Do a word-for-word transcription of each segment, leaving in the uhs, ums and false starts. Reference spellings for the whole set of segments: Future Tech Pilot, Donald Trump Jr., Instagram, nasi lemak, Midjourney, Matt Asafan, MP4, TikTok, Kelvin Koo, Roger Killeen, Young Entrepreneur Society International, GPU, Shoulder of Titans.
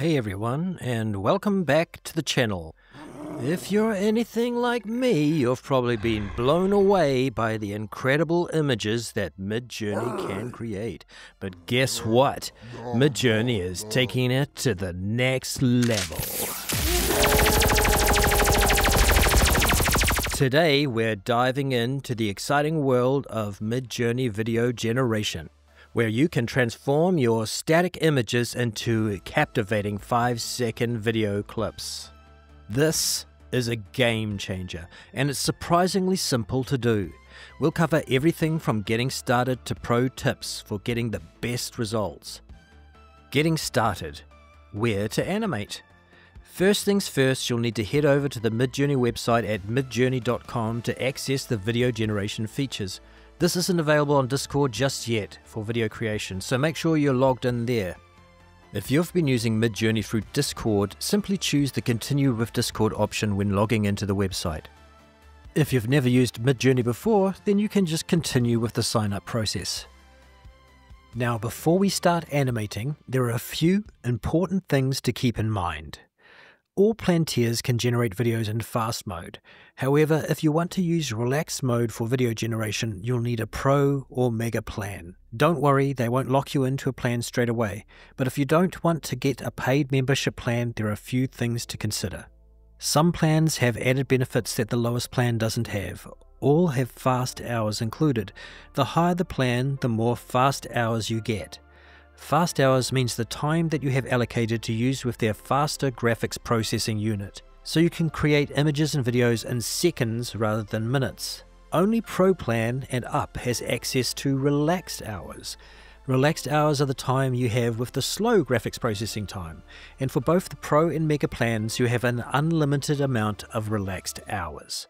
Hey everyone, and welcome back to the channel. If you're anything like me, you've probably been blown away by the incredible images that Midjourney can create. But guess what? Midjourney is taking it to the next level. Today we're diving into the exciting world of Midjourney video generation, where you can transform your static images into captivating five second video clips. This is a game changer, and it's surprisingly simple to do. We'll cover everything from getting started to pro tips for getting the best results. Getting started. Where to animate? First things first, you'll need to head over to the Midjourney website at midjourney dot com to access the video generation features. This isn't available on Discord just yet for video creation, so make sure you're logged in there. If you've been using Midjourney through Discord, simply choose the Continue with Discord option when logging into the website. If you've never used Midjourney before, then you can just continue with the sign-up process. Now, before we start animating, there are a few important things to keep in mind. All Planters can generate videos in fast mode. However, if you want to use relaxed mode for video generation, you'll need a pro or mega plan. Don't worry, they won't lock you into a plan straight away. But if you don't want to get a paid membership plan, there are a few things to consider. Some plans have added benefits that the lowest plan doesn't have. All have fast hours included. The higher the plan, the more fast hours you get. Fast hours means the time that you have allocated to use with their faster graphics processing unit, so you can create images and videos in seconds rather than minutes. Only Pro Plan and up has access to relaxed hours. Relaxed hours are the time you have with the slow graphics processing time, and for both the Pro and Mega plans you have an unlimited amount of relaxed hours.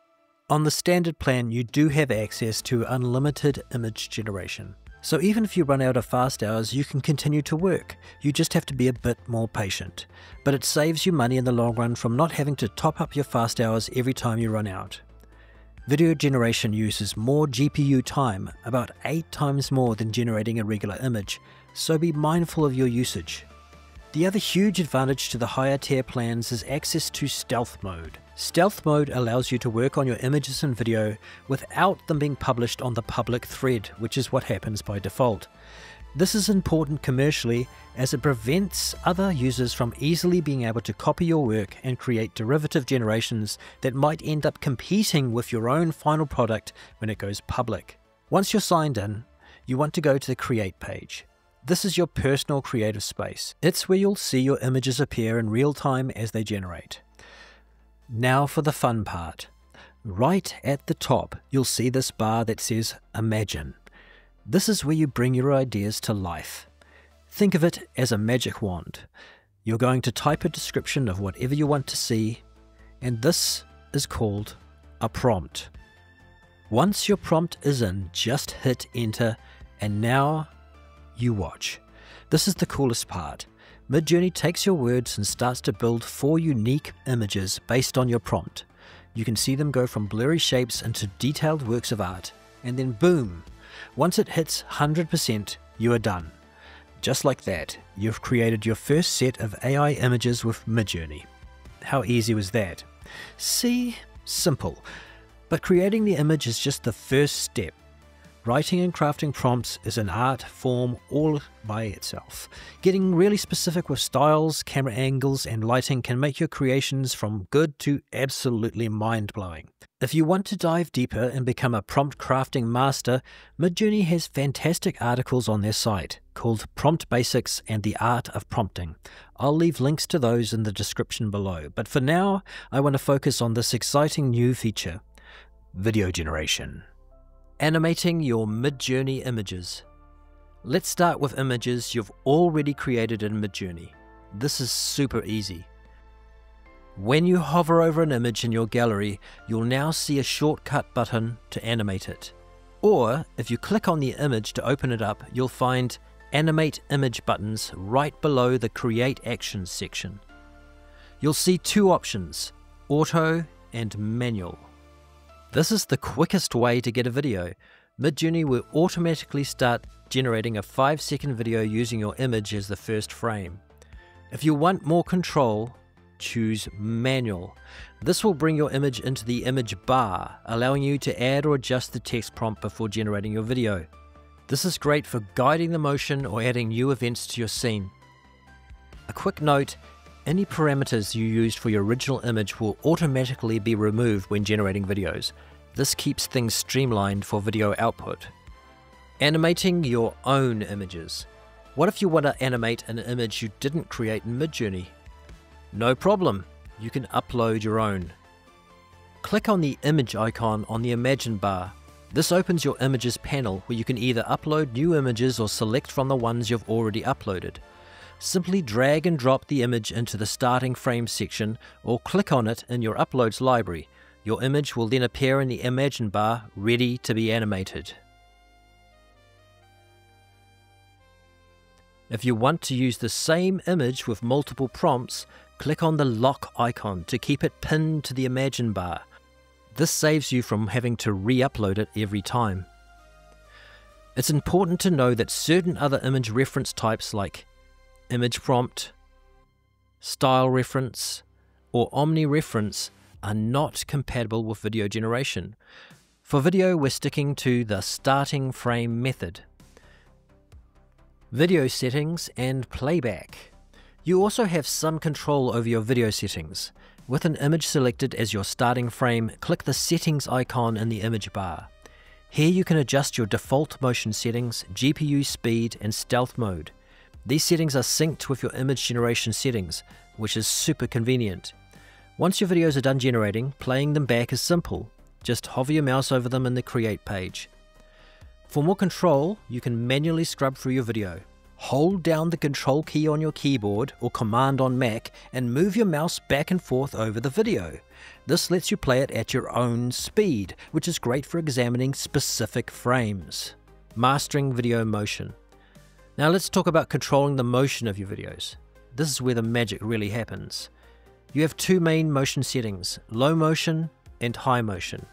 On the standard plan you do have access to unlimited image generation. So even if you run out of fast hours, you can continue to work. You just have to be a bit more patient. But it saves you money in the long run from not having to top up your fast hours every time you run out. Video generation uses more G P U time, about eight times more than generating a regular image, so be mindful of your usage. The other huge advantage to the higher tier plans is access to stealth mode. Stealth mode allows you to work on your images and video without them being published on the public thread, which is what happens by default. This is important commercially as it prevents other users from easily being able to copy your work and create derivative generations that might end up competing with your own final product when it goes public. Once you're signed in, you want to go to the Create page. This is your personal creative space. It's where you'll see your images appear in real time as they generate. Now for the fun part. Right at the top, you'll see this bar that says Imagine. This is where you bring your ideas to life. Think of it as a magic wand. You're going to type a description of whatever you want to see, and this is called a prompt. Once your prompt is in, just hit enter, and now you watch. This is the coolest part. Midjourney takes your words and starts to build four unique images based on your prompt. You can see them go from blurry shapes into detailed works of art, and then boom! Once it hits one hundred percent, you are done. Just like that, you've created your first set of A I images with Midjourney. How easy was that? See? Simple. But creating the image is just the first step. Writing and crafting prompts is an art form all by itself. Getting really specific with styles, camera angles, and lighting can make your creations from good to absolutely mind-blowing. If you want to dive deeper and become a prompt crafting master, Midjourney has fantastic articles on their site called Prompt Basics and the Art of Prompting. I'll leave links to those in the description below, but for now, I want to focus on this exciting new feature, video generation. Animating your Midjourney images. Let's start with images you've already created in Midjourney. This is super easy. When you hover over an image in your gallery, you'll now see a shortcut button to animate it. Or, if you click on the image to open it up, you'll find Animate Image buttons right below the Create Actions section. You'll see two options, Auto and Manual. This is the quickest way to get a video. Midjourney will automatically start generating a five second video using your image as the first frame. If you want more control, choose manual. This will bring your image into the image bar, allowing you to add or adjust the text prompt before generating your video. This is great for guiding the motion or adding new events to your scene. A quick note, any parameters you used for your original image will automatically be removed when generating videos. This keeps things streamlined for video output. Animating your own images. What if you want to animate an image you didn't create in Midjourney? No problem, you can upload your own. Click on the image icon on the Imagine bar. This opens your images panel where you can either upload new images or select from the ones you've already uploaded. Simply drag and drop the image into the starting frame section or click on it in your uploads library. Your image will then appear in the Imagine bar, ready to be animated. If you want to use the same image with multiple prompts, click on the lock icon to keep it pinned to the Imagine bar. This saves you from having to re-upload it every time. It's important to know that certain other image reference types like image prompt, style reference, or omni reference are not compatible with video generation. For video, we're sticking to the starting frame method. Video settings and playback. You also have some control over your video settings. With an image selected as your starting frame, click the settings icon in the image bar. Here you can adjust your default motion settings, G P U speed and stealth mode. These settings are synced with your image generation settings, which is super convenient. Once your videos are done generating, playing them back is simple. Just hover your mouse over them in the Create page. For more control, you can manually scrub through your video. Hold down the Control key on your keyboard or Command on Mac and move your mouse back and forth over the video. This lets you play it at your own speed, which is great for examining specific frames. Mastering video motion. Now let's talk about controlling the motion of your videos. This is where the magic really happens. You have two main motion settings, low motion and high motion.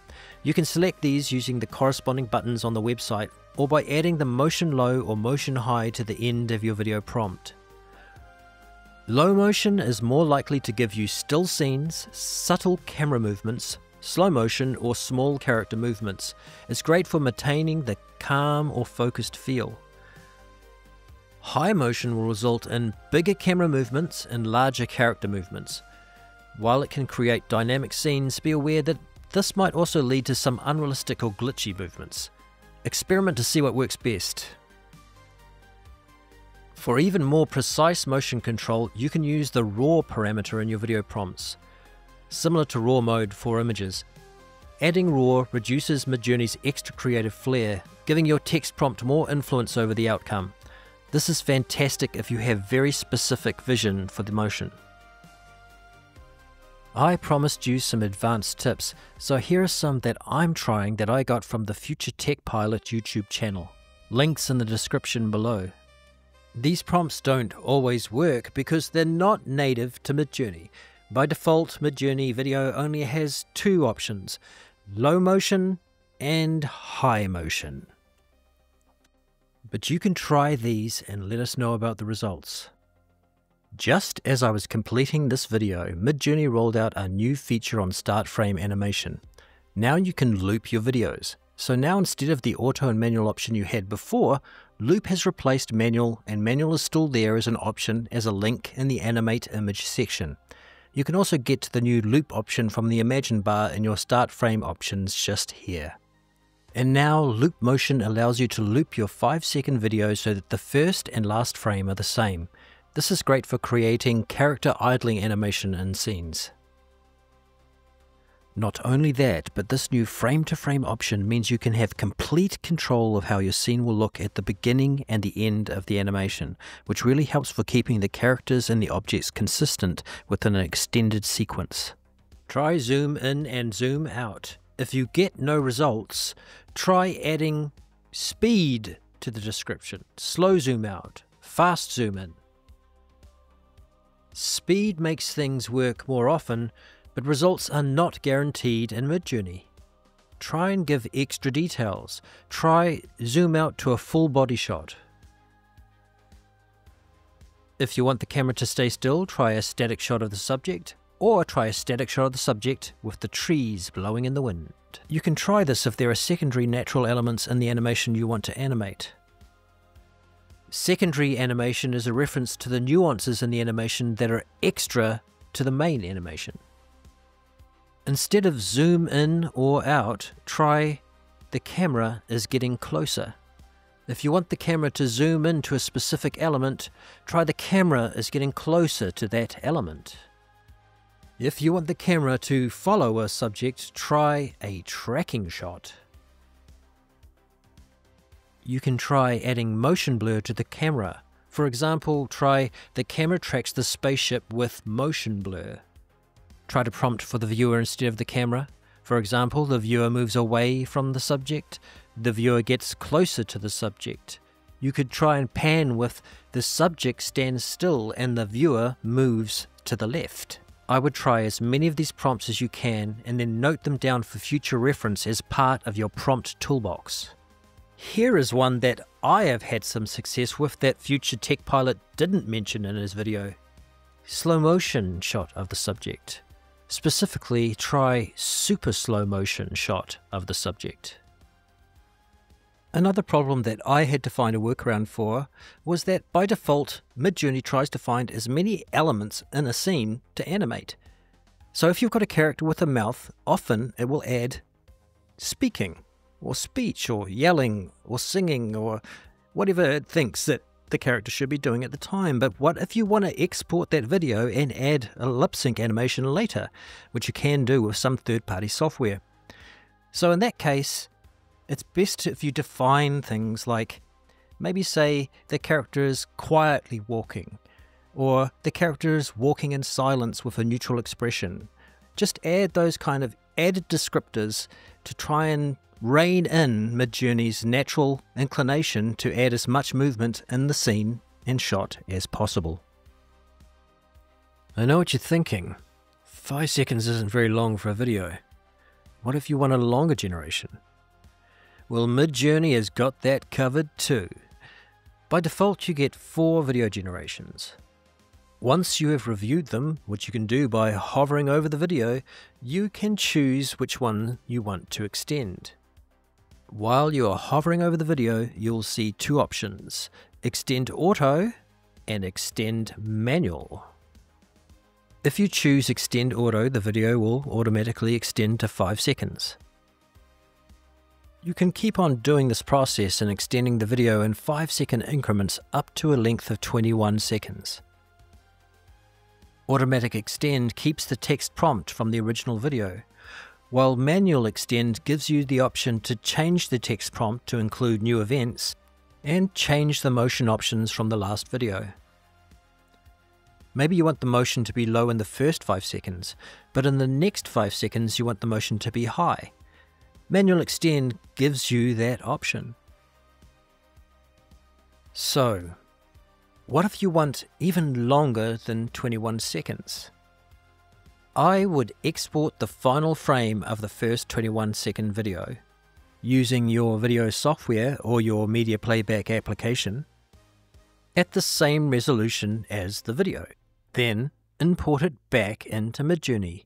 You can select these using the corresponding buttons on the website or by adding the motion low or motion high to the end of your video prompt. Low motion is more likely to give you still scenes, subtle camera movements, slow motion or small character movements. It's great for maintaining the calm or focused feel. High motion will result in bigger camera movements and larger character movements. While it can create dynamic scenes, be aware that this might also lead to some unrealistic or glitchy movements. Experiment to see what works best. For even more precise motion control, you can use the RAW parameter in your video prompts, similar to RAW mode for images. Adding RAW reduces Midjourney's extra creative flair, giving your text prompt more influence over the outcome. This is fantastic if you have very specific vision for the motion. I promised you some advanced tips, so here are some that I'm trying that I got from the Future Tech Pilot YouTube channel. Links in the description below. These prompts don't always work because they're not native to Midjourney. By default, Midjourney video only has two options, low motion and high motion. But you can try these and let us know about the results. Just as I was completing this video, Midjourney rolled out a new feature on start frame animation. Now you can loop your videos. So now instead of the auto and manual option you had before, loop has replaced manual, and manual is still there as an option as a link in the animate image section. You can also get the new loop option from the Imagine bar in your start frame options just here. And now loop motion allows you to loop your five second video so that the first and last frame are the same. This is great for creating character idling animation in scenes. Not only that, but this new frame-to-frame option means you can have complete control of how your scene will look at the beginning and the end of the animation, which really helps for keeping the characters and the objects consistent within an extended sequence. Try zoom in and zoom out. If you get no results, try adding speed to the description. Slow zoom out, fast zoom in. Speed makes things work more often, but results are not guaranteed in Midjourney. Try and give extra details. Try zoom out to a full body shot. If you want the camera to stay still, try a static shot of the subject, or try a static shot of the subject with the trees blowing in the wind. You can try this if there are secondary natural elements in the animation you want to animate. Secondary animation is a reference to the nuances in the animation that are extra to the main animation. Instead of zoom in or out, try the camera is getting closer. If you want the camera to zoom into a specific element, try the camera is getting closer to that element. If you want the camera to follow a subject, try a tracking shot. You can try adding motion blur to the camera. For example, try the camera tracks the spaceship with motion blur. Try to prompt for the viewer instead of the camera. For example, the viewer moves away from the subject, the viewer gets closer to the subject. You could try and pan with the subject stands still and the viewer moves to the left. I would try as many of these prompts as you can and then note them down for future reference as part of your prompt toolbox. Here is one that I have had some success with that Future Tech Pilot didn't mention in his video. Slow motion shot of the subject. Specifically, try super slow motion shot of the subject. Another problem that I had to find a workaround for was that by default, Midjourney tries to find as many elements in a scene to animate. So if you've got a character with a mouth, often it will add speaking, or speech, or yelling, or singing, or whatever it thinks that the character should be doing at the time. But what if you want to export that video and add a lip sync animation later, which you can do with some third-party software? So in that case, it's best if you define things like, maybe say the character is quietly walking, or the character is walking in silence with a neutral expression. Just add those kind of added descriptors to try and rein in Midjourney's natural inclination to add as much movement in the scene and shot as possible. I know what you're thinking. Five seconds isn't very long for a video. What if you want a longer generation? Well, Midjourney has got that covered too. By default, you get four video generations. Once you have reviewed them, which you can do by hovering over the video, you can choose which one you want to extend. While you are hovering over the video, you'll see two options, Extend Auto and Extend Manual. If you choose Extend Auto, the video will automatically extend to five seconds. You can keep on doing this process and extending the video in five second increments up to a length of twenty-one seconds. Automatic Extend keeps the text prompt from the original video, while Manual Extend gives you the option to change the text prompt to include new events and change the motion options from the last video. Maybe you want the motion to be low in the first five seconds, but in the next five seconds you want the motion to be high. Manual Extend gives you that option. So, what if you want even longer than twenty-one seconds? I would export the final frame of the first twenty-one second video using your video software or your media playback application at the same resolution as the video. Then import it back into Midjourney.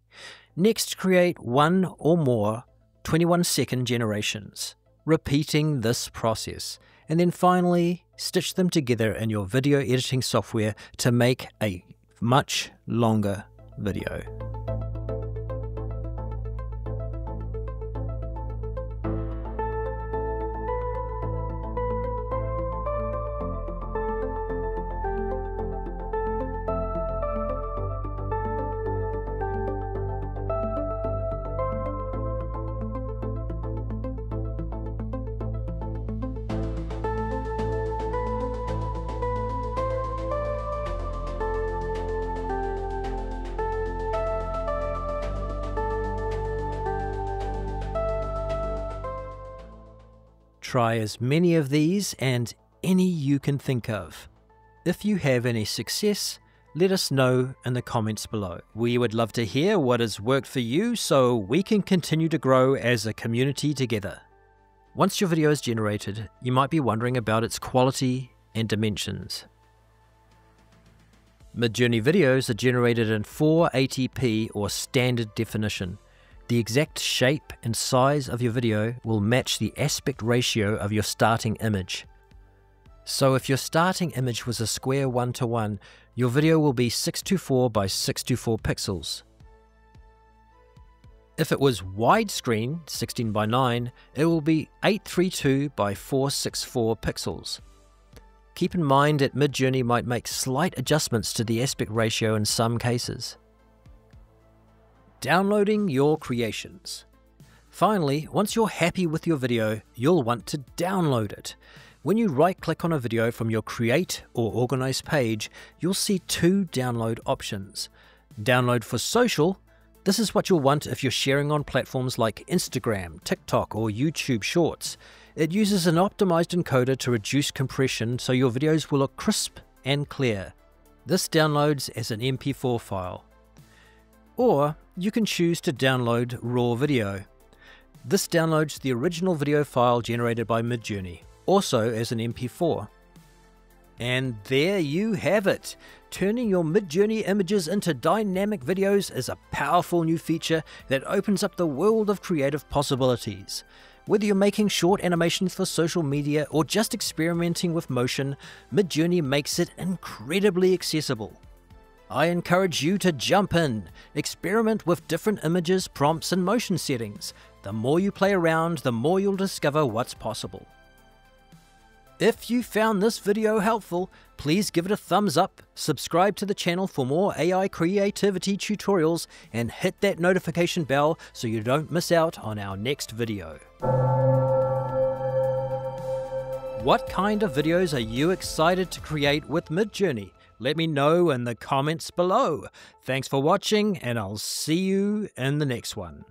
Next, create one or more twenty-one second generations, repeating this process, and then finally stitch them together in your video editing software to make a much longer video. Try as many of these and any you can think of. If you have any success, let us know in the comments below. We would love to hear what has worked for you so we can continue to grow as a community together. Once your video is generated, you might be wondering about its quality and dimensions. Midjourney videos are generated in four eighty p or standard definition. The exact shape and size of your video will match the aspect ratio of your starting image. So if your starting image was a square one to one, your video will be six twenty-four by six twenty-four pixels. If it was widescreen, sixteen by nine, it will be eight thirty-two by four sixty-four pixels. Keep in mind that Midjourney might make slight adjustments to the aspect ratio in some cases. Downloading your creations. Finally, once you're happy with your video, you'll want to download it. When you right-click on a video from your Create or Organize page, you'll see two download options. Download for social. This is what you'll want if you're sharing on platforms like Instagram, TikTok, or YouTube Shorts. It uses an optimized encoder to reduce compression so your videos will look crisp and clear. This downloads as an M P four file. Or you can choose to download raw video. This downloads the original video file generated by Midjourney, also as an M P four. And there you have it! Turning your Midjourney images into dynamic videos is a powerful new feature that opens up the world of creative possibilities. Whether you're making short animations for social media or just experimenting with motion, Midjourney makes it incredibly accessible. I encourage you to jump in, experiment with different images, prompts, and motion settings. The more you play around, the more you'll discover what's possible. If you found this video helpful, please give it a thumbs up, subscribe to the channel for more A I creativity tutorials, and hit that notification bell so you don't miss out on our next video. What kind of videos are you excited to create with Midjourney? Let me know in the comments below. Thanks for watching, and I'll see you in the next one.